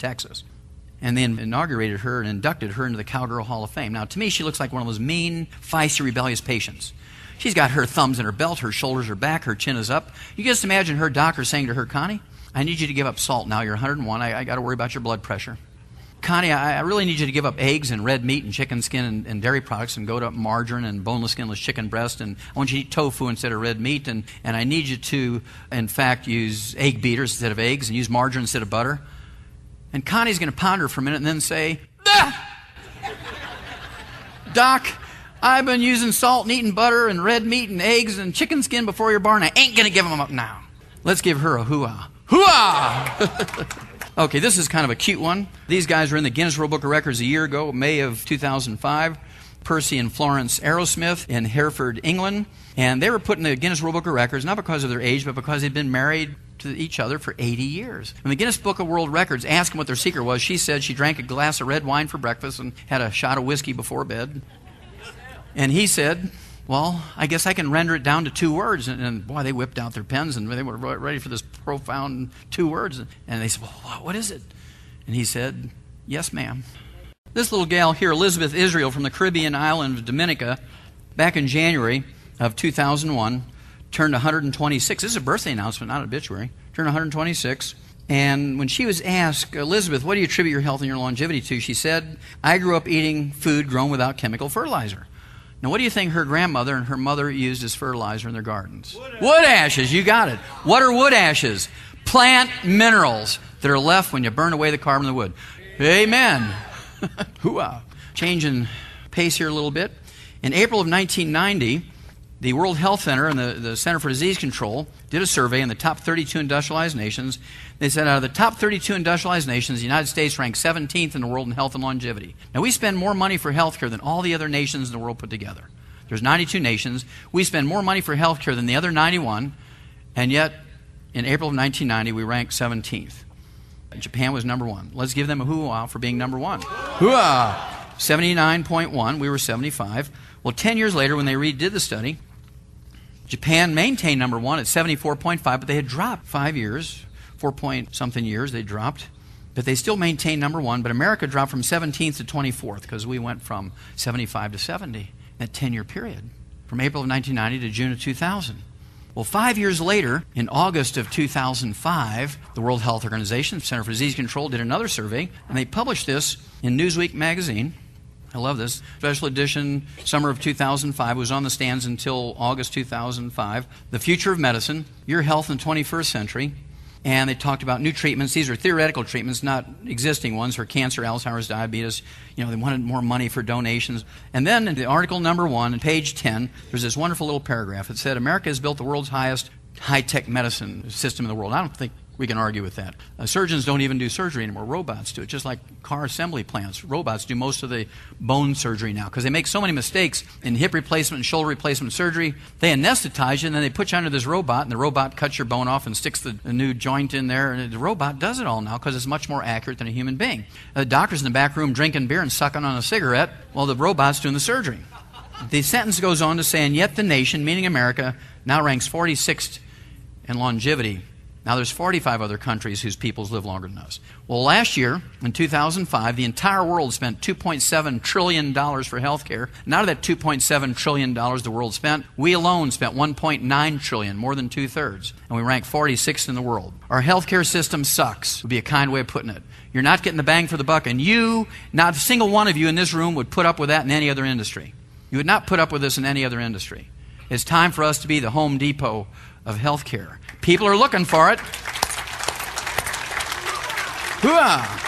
Texas, and then inaugurated her and inducted her into the Cowgirl Hall of Fame. Now, to me, she looks like one of those mean, feisty, rebellious patients. She's got her thumbs in her belt, her shoulders are back, her chin is up. You just imagine her doctor saying to her, "Connie, I need you to give up salt now. You're 101. I got to worry about your blood pressure. Connie, I really need you to give up eggs and red meat and chicken skin and dairy products and go to margarine and boneless, skinless chicken breast, and I want you to eat tofu instead of red meat, and I need you to, in fact, use egg beaters instead of eggs and use margarine instead of butter." And Connie's going to ponder for a minute and then say, "Doc, I've been using salt and eating butter and red meat and eggs and chicken skin before your bar, and I ain't going to give them up now." Let's give her a hoo-ah. Hoo-ah! Okay, this is kind of a cute one. These guys were in the Guinness World Book of Records a year ago, May of 2005. Percy and Florence Aerosmith in Hereford, England. And they were put in the Guinness World Book of Records, not because of their age, but because they'd been married to each other for 80 years. When the Guinness Book of World Records asked them what their secret was, she said she drank a glass of red wine for breakfast and had a shot of whiskey before bed. And he said, "Well, I guess I can render it down to two words." And boy, they whipped out their pens, and they were ready for this profound two words. And they said, "Well, what is it?" And he said, "Yes, ma'am." This little gal here, Elizabeth Israel, from the Caribbean island of Dominica, back in January of 2001, turned 126. This is a birthday announcement, not an obituary. Turned 126. And when she was asked, "Elizabeth, what do you attribute your health and your longevity to?" she said, "I grew up eating food grown without chemical fertilizer." Now, what do you think her grandmother and her mother used as fertilizer in their gardens? Wood ashes. You got it. What are wood ashes? Plant minerals that are left when you burn away the carbon in the wood. Amen. Hoo-ah. Changing pace here a little bit. In April of 1990, the World Health Center and the Center for Disease Control did a survey in the top 32 industrialized nations. They said out of the top 32 industrialized nations, the United States ranked 17th in the world in health and longevity. Now, we spend more money for health care than all the other nations in the world put together. There's 92 nations. We spend more money for health care than the other 91, and yet in April of 1990, we ranked 17th. Japan was number one. Let's give them a hoo-ah for being number one. Hoo-ah! 79.1. We were 75. Well, 10 years later, when they redid the study, Japan maintained number one at 74.5, but they had dropped 5 years, 4-point-something years they dropped, but they still maintained number one. But America dropped from 17th to 24th because we went from 75 to 70 in that 10-year period, from April of 1990 to June of 2000. Well, 5 years later, in August of 2005, the World Health Organization, Center for Disease Control, did another survey, and they published this in Newsweek magazine. I love this. Special edition, summer of 2005. It was on the stands until August 2005. The Future of Medicine, Your Health in the 21st Century. And they talked about new treatments. These are theoretical treatments, not existing ones for cancer, Alzheimer's, diabetes. You know, they wanted more money for donations. And then in the article number one, page 10, there's this wonderful little paragraph. It said, "America has built the world's highest high-tech medicine system in the world." I don't think we can argue with that. Surgeons don't even do surgery anymore. Robots do it, just like car assembly plants. Robots do most of the bone surgery now because they make so many mistakes in hip replacement and shoulder replacement surgery. They anesthetize you, and then they put you under this robot, and the robot cuts your bone off and sticks the new joint in there, and the robot does it all now because it's much more accurate than a human being. The doctor's in the back room drinking beer and sucking on a cigarette while the robot's doing the surgery. The sentence goes on to say, "And yet the nation," meaning America, "now ranks 46th in longevity." Now, there's 45 other countries whose peoples live longer than us. Well, last year, in 2005, the entire world spent $2.7 trillion for health care. And out of that $2.7 trillion the world spent, we alone spent $1.9 trillion, more than two-thirds. And we rank 46th in the world. Our health care system sucks, would be a kind way of putting it. You're not getting the bang for the buck. And you, not a single one of you in this room, would put up with that in any other industry. You would not put up with this in any other industry. It's time for us to be the Home Depot of health care. People are looking for it. Hoo-ah.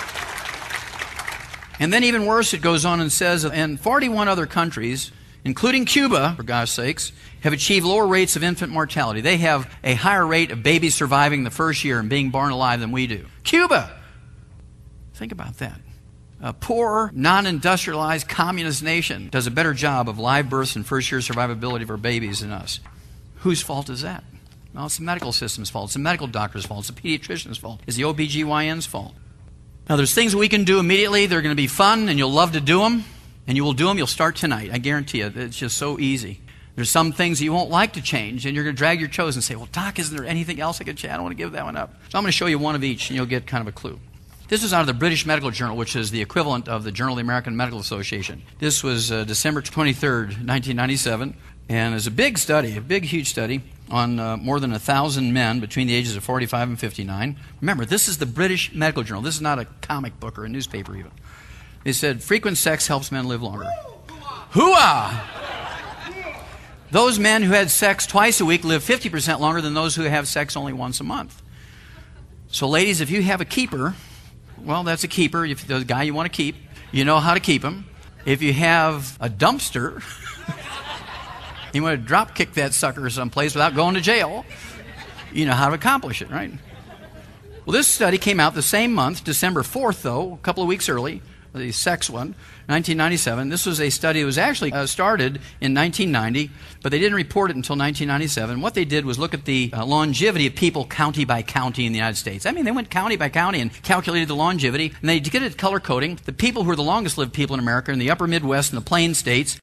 And then even worse, it goes on and says, "And 41 other countries, including Cuba, for gosh sakes, have achieved lower rates of infant mortality." They have a higher rate of babies surviving the first year and being born alive than we do. Cuba! Think about that. A poor, non-industrialized, communist nation does a better job of live births and first-year survivability of our babies than us. Whose fault is that? Well, it's the medical system's fault. It's the medical doctor's fault. It's the pediatrician's fault. It's the OBGYN's fault. Now, there's things we can do immediately. They're going to be fun, and you'll love to do them, and you will do them. You'll start tonight. I guarantee you. It's just so easy. There's some things you won't like to change, and you're going to drag your toes and say, "Well, Doc, isn't there anything else I could change? I don't want to give that one up." So I'm going to show you one of each, and you'll get kind of a clue. This was out of the British Medical Journal, which is the equivalent of the Journal of the American Medical Association. This was December 23rd, 1997, and it's a big study, a big, huge study on more than 1,000 men between the ages of 45 and 59. Remember, this is the British Medical Journal. This is not a comic book or a newspaper even. They said, frequent sex helps men live longer. Hoo-ah! Those men who had sex twice a week live 50% longer than those who have sex only once a month. So ladies, if you have a keeper, well, that's a keeper. If the guy you want to keep, you know how to keep him. If you have a dumpster, you want to drop kick that sucker someplace without going to jail, you know how to accomplish it, right? Well, this study came out the same month, December 4th, though, a couple of weeks early. The sex one, 1997. This was a study that was actually started in 1990, but they didn't report it until 1997. What they did was look at the longevity of people county by county in the United States. I mean, they went county by county and calculated the longevity, and they did a color coding. The people who are the longest-lived people in America in the upper Midwest and the plain states.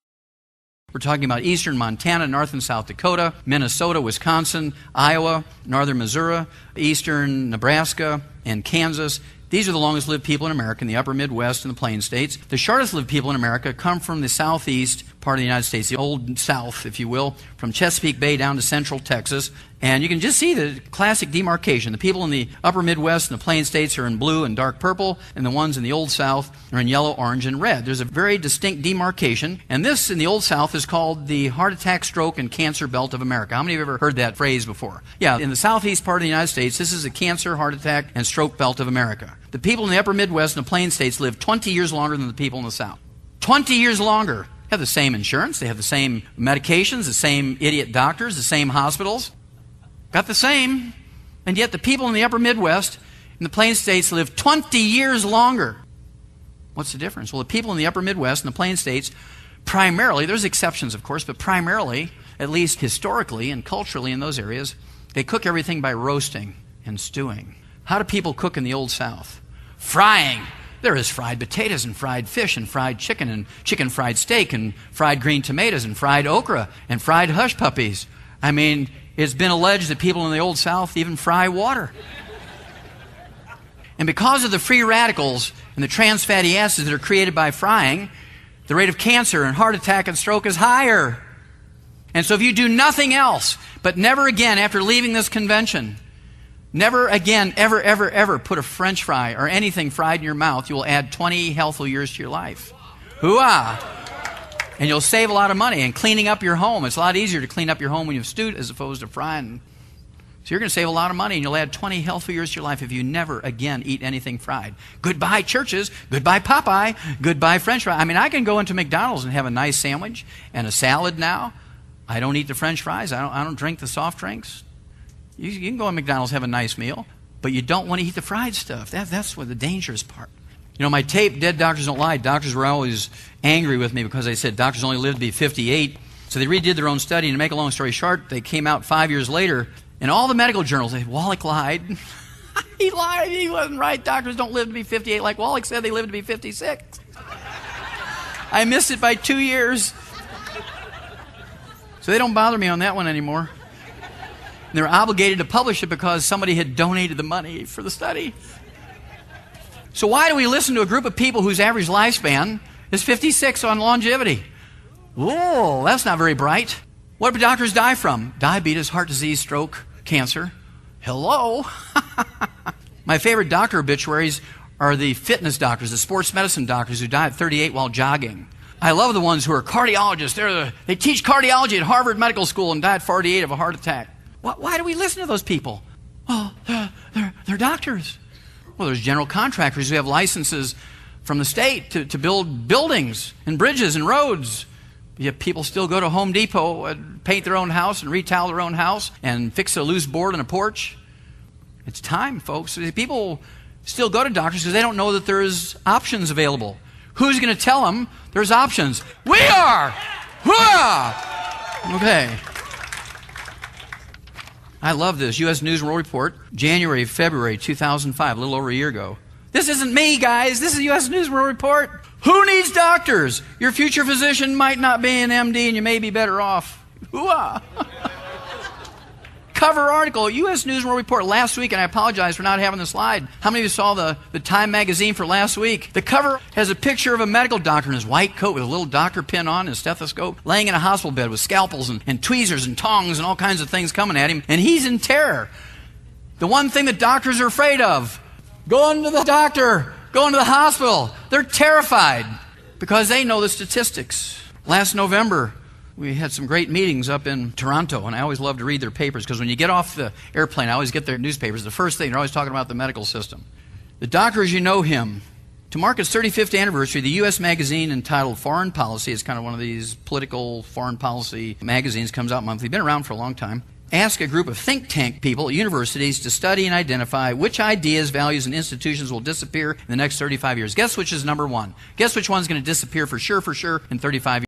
We're talking about eastern Montana, north and south Dakota, Minnesota, Wisconsin, Iowa, northern Missouri, eastern Nebraska, and Kansas. These are the longest-lived people in America in the upper Midwest and the plain states. The shortest-lived people in America come from the southeast part of the United States, the old South, if you will, from Chesapeake Bay down to central Texas. And you can just see the classic demarcation. The people in the upper Midwest and the plain states are in blue and dark purple, and the ones in the old South are in yellow, orange, and red. There's a very distinct demarcation, and this in the old South is called the heart attack, stroke, and cancer belt of America. How many of you have ever heard that phrase before? Yeah, in the southeast part of the United States, this is the cancer, heart attack, and stroke belt of America. The people in the upper Midwest and the plain states live 20 years longer than the people in the South. 20 years longer. They have the same insurance, they have the same medications, the same idiot doctors, the same hospitals. Got the same, and yet the people in the upper Midwest and the plain states live 20 years longer. What's the difference? Well, the people in the upper Midwest and the plain states primarily, there's exceptions of course, but primarily, at least historically and culturally in those areas, they cook everything by roasting and stewing. How do people cook in the old South? Frying. There is fried potatoes and fried fish and chicken fried steak and fried green tomatoes and fried okra and fried hush puppies. I mean, it's been alleged that people in the old South even fry water. And because of the free radicals and the trans fatty acids that are created by frying, the rate of cancer and heart attack and stroke is higher. And so if you do nothing else, but never again after leaving this convention, never again, ever, ever, ever put a French fry or anything fried in your mouth, you will add 20 healthful years to your life. Hoo-ah! And you'll save a lot of money. And cleaning up your home, it's a lot easier to clean up your home when you've stewed as opposed to frying. So you're going to save a lot of money, and you'll add 20 healthy years to your life if you never again eat anything fried. Goodbye churches, goodbye Popeye, goodbye French fry. I mean, I can go into McDonald's and have a nice sandwich and a salad now. I don't eat the French fries. I don't drink the soft drinks. You can go to McDonald's, have a nice meal, but you don't want to eat the fried stuff. That's what the dangerous part. You know, my tape, Dead Doctors Don't Lie, doctors were always angry with me because they said doctors only lived to be 58. So they redid their own study, and to make a long story short, they came out 5 years later, and all the medical journals, they said, Wallach lied. He lied. He wasn't right. Doctors don't live to be 58 like Wallach said. They live to be 56. I missed it by 2 years. So they don't bother me on that one anymore. And they're obligated to publish it because somebody had donated the money for the study. So why do we listen to a group of people whose average lifespan is 56 on longevity? Whoa, that's not very bright. What do doctors die from? Diabetes, heart disease, stroke, cancer. Hello. My favorite doctor obituaries are the fitness doctors, the sports medicine doctors who die at 38 while jogging. I love the ones who are cardiologists. They teach cardiology at Harvard Medical School and die at 48 of a heart attack. Why do we listen to those people? Well, they're doctors. Well, there's general contractors who have licenses from the state to build buildings and bridges and roads. Yet people still go to Home Depot and paint their own house and retile their own house and fix a loose board on a porch. It's time, folks. People still go to doctors because they don't know that there's options available. Who's going to tell them there's options? We are! Hooah! Okay. I love this. US News World Report, January, February 2005, a little over a year ago. This isn't me, guys. This is US News World Report. Who needs doctors? Your future physician might not be an MD, and you may be better off. Hoo-ah. cover article, US News World Report last week, and I apologize for not having the slide. How many of you saw the Time magazine for last week? The cover has a picture of a medical doctor in his white coat with a little doctor pin on and a stethoscope, laying in a hospital bed with scalpels and tweezers and tongs and all kinds of things coming at him, and he's in terror. The one thing that doctors are afraid of, going to the doctor, going to the hospital. They're terrified because they know the statistics. Last November, we had some great meetings up in Toronto, and I always love to read their papers because when you get off the airplane, I always get their newspapers. The first thing, they're always talking about the medical system. The doctor, as you know him, to mark its 35th anniversary, the U.S. magazine entitled Foreign Policy, it's kind of one of these political foreign policy magazines, comes out monthly, been around for a long time, asked a group of think tank people at universities to study and identify which ideas, values, and institutions will disappear in the next 35 years. Guess which is number one? Guess which one's going to disappear for sure in 35 years?